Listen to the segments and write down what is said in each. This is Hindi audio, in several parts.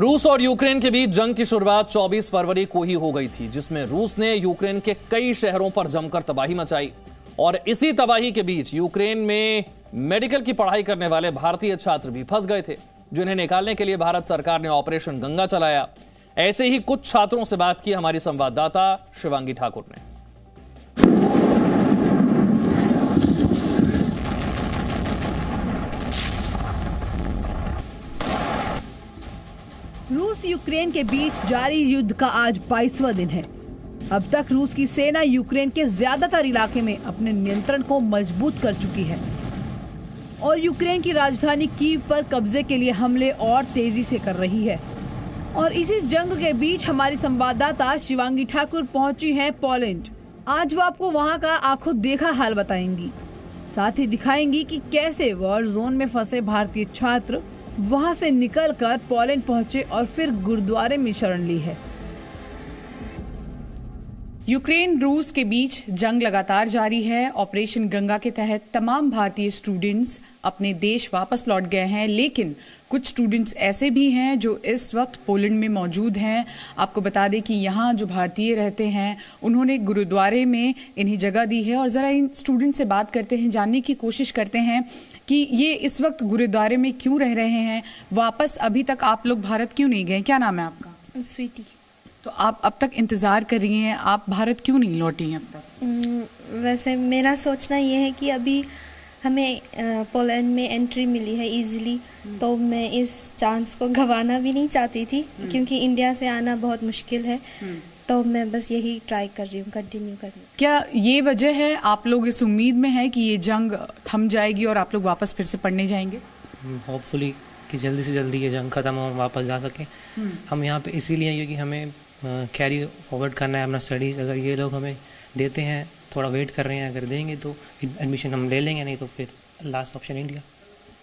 रूस और यूक्रेन के बीच जंग की शुरुआत 24 फरवरी को ही हो गई थी, जिसमें रूस ने यूक्रेन के कई शहरों पर जमकर तबाही मचाई। और इसी तबाही के बीच यूक्रेन में मेडिकल की पढ़ाई करने वाले भारतीय छात्र भी फंस गए थे, जिन्हें निकालने के लिए भारत सरकार ने ऑपरेशन गंगा चलाया। ऐसे ही कुछ छात्रों से बात की हमारी संवाददाता शिवांगी ठाकुर ने। रूस यूक्रेन के बीच जारी युद्ध का आज 22वां दिन है। अब तक रूस की सेना यूक्रेन के ज्यादातर इलाके में अपने नियंत्रण को मजबूत कर चुकी है और यूक्रेन की राजधानी कीव पर कब्जे के लिए हमले और तेजी से कर रही है। और इसी जंग के बीच हमारी संवाददाता शिवांगी ठाकुर पहुंची हैं पोलैंड। आज वो आपको वहां का आंखों देखा हाल बताएंगी, साथ ही दिखाएंगी कि कैसे वॉर जोन में फंसे भारतीय छात्र वहां से निकलकर पोलैंड पहुंचे और फिर गुरुद्वारे में शरण ली है। यूक्रेन रूस के बीच जंग लगातार जारी है। ऑपरेशन गंगा के तहत तमाम भारतीय स्टूडेंट्स अपने देश वापस लौट गए हैं, लेकिन कुछ स्टूडेंट्स ऐसे भी हैं जो इस वक्त पोलैंड में मौजूद हैं। आपको बता दें कि यहाँ जो भारतीय रहते हैं उन्होंने गुरुद्वारे में इन्हें जगह दी है। और ज़रा इन स्टूडेंट से बात करते हैं, जानने की कोशिश करते हैं कि ये इस वक्त गुरुद्वारे में क्यों रह रहे हैं, वापस अभी तक आप लोग भारत क्यों नहीं गए। क्या नाम है आपका? स्वीटी। तो आप अब तक इंतज़ार कर रही हैं, आप भारत क्यों नहीं लौटी हैं अब तक? वैसे मेरा सोचना ये है कि अभी हमें पोलैंड में एंट्री मिली है इजीली, तो मैं इस चांस को गंवाना भी नहीं चाहती थी, क्योंकि इंडिया से आना बहुत मुश्किल है। तो मैं बस यही ट्राई कर रही हूँ कंटिन्यू करने। क्या ये वजह है आप लोग इस उम्मीद में हैं कि ये जंग थम जाएगी और आप लोग वापस फिर से पढ़ने जाएंगे? होपफुली कि जल्दी से जल्दी ये जंग ख़त्म हो, वापस जा सकें। हम यहाँ पे इसीलिए क्योंकि हमें कैरी फॉरवर्ड करना है अपना स्टडीज़। अगर ये लोग हमें देते हैं, थोड़ा वेट कर रहे हैं, अगर देंगे तो एडमिशन हम ले लेंगे, नहीं तो फिर लास्ट ऑप्शन इंडिया।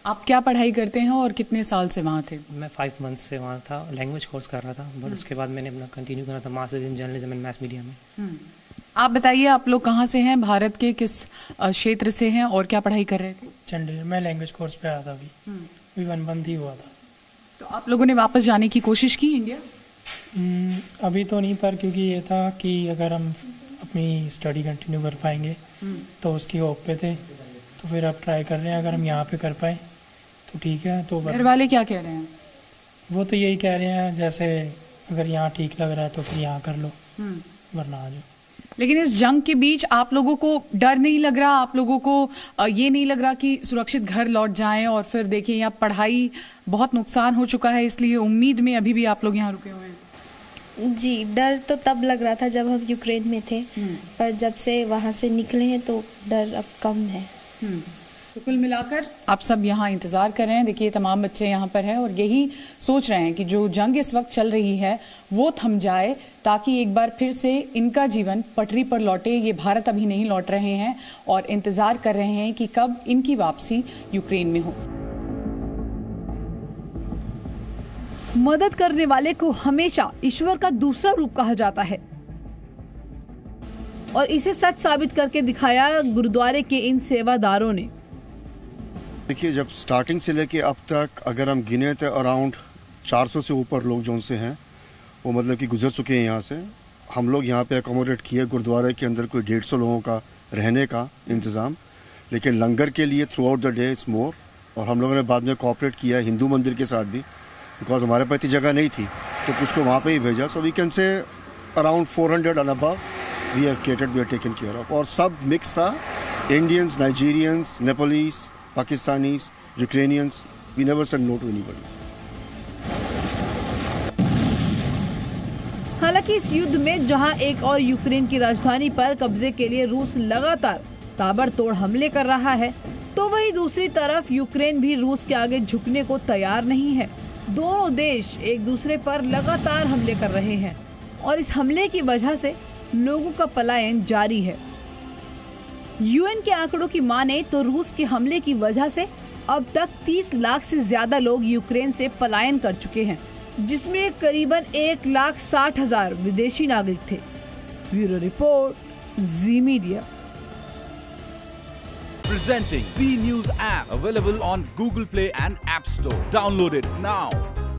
आप क्या पढ़ाई करते हैं और कितने साल से वहाँ थे? मैं 5 मंथ्स से वहाँ था, लैंग्वेज कोर्स कर रहा था, बट उसके बाद मैंने अपना कंटिन्यू करा था masters in journalism and mass media में। आप बताइए, आप लोग कहाँ से हैं, भारत के किस क्षेत्र से हैं और क्या पढ़ाई कर रहे थे? चंडीगढ़ में लैंग्वेज कोर्स पे आया था, अभी 1 मंथ ही हुआ था। तो आप लोगों ने वापस जाने की कोशिश की इंडिया? अभी तो नहीं, पर क्योंकि ये था कि अगर हम अपनी स्टडी कंटिन्यू कर पाएंगे तो उसकी होप पे थे, तो फिर आप ट्राई कर रहे हैं। अगर हम यहाँ पे कर पाए तो ठीक है। तो घर वाले क्या कह रहे हैं? वो तो यही कह रहे हैं जैसे अगर यहाँ ठीक लग रहा है तो फिर यहाँ कर लो, वरना आ जाओ। लेकिन इस जंग के बीच आप लोगों को डर नहीं लग रहा? आप लोगों को ये नहीं लग रहा कि सुरक्षित घर लौट जाएं? और फिर देखिए यहाँ पढ़ाई बहुत नुकसान हो चुका है, इसलिए उम्मीद में अभी भी आप लोग यहाँ रुके हुए हैं। जी, डर तो तब लग रहा था जब हम यूक्रेन में थे, पर जब से वहाँ से निकले हैं तो डर अब कम है। तो कुल मिलाकर आप सब यहाँ इंतज़ार कर रहे हैं। देखिए तमाम बच्चे यहाँ पर हैं और यही सोच रहे हैं कि जो जंग इस वक्त चल रही है वो थम जाए, ताकि एक बार फिर से इनका जीवन पटरी पर लौटे। ये भारत अभी नहीं लौट रहे हैं और इंतज़ार कर रहे हैं कि कब इनकी वापसी यूक्रेन में हो। मदद करने वाले को हमेशा ईश्वर का दूसरा रूप कहा जाता है और इसे सच साबित करके दिखाया गुरुद्वारे के इन सेवादारों ने। देखिए, जब स्टार्टिंग से लेके अब तक अगर हम गिने तो अराउंड 400 से ऊपर लोग जो उनसे हैं वो मतलब कि गुजर चुके हैं यहाँ से। हम लोग यहाँ पे एकोमोडेट किए गुरुद्वारे के अंदर, कोई 150 लोगों का रहने का इंतज़ाम, लेकिन लंगर के लिए throughout the day it's more. और हम लोगों ने बाद में कोऑपरेट किया हिंदू मंदिर के साथ भी, बिकॉज हमारे पास इतनी जगह नहीं थी, तो कुछ को वहाँ पे ही भेजा। So we can say around 400 and above we have catered, we are taken care of. और सब मिक्स था, Indians, Nigerians, Nepalese, Pakistanis, Ukrainians, we never said no to anybody. हालांकि इस युद्ध में जहाँ एक और यूक्रेन की राजधानी पर कब्जे के लिए रूस लगातार ताबड़तोड़ हमले कर रहा है, तो वही दूसरी तरफ यूक्रेन भी रूस के आगे झुकने को तैयार नहीं है। दोनों देश एक दूसरे पर लगातार हमले कर रहे हैं और इस हमले की वजह से लोगों का पलायन जारी है। यूएन के आंकड़ों की माने तो रूस के हमले की वजह से अब तक 30 लाख से ज्यादा लोग यूक्रेन से पलायन कर चुके हैं, जिसमें करीबन 1,60,000 विदेशी नागरिक थे। Bureau report, Zee media. Presenting Zee News app available on Google Play and App Store. Download it now.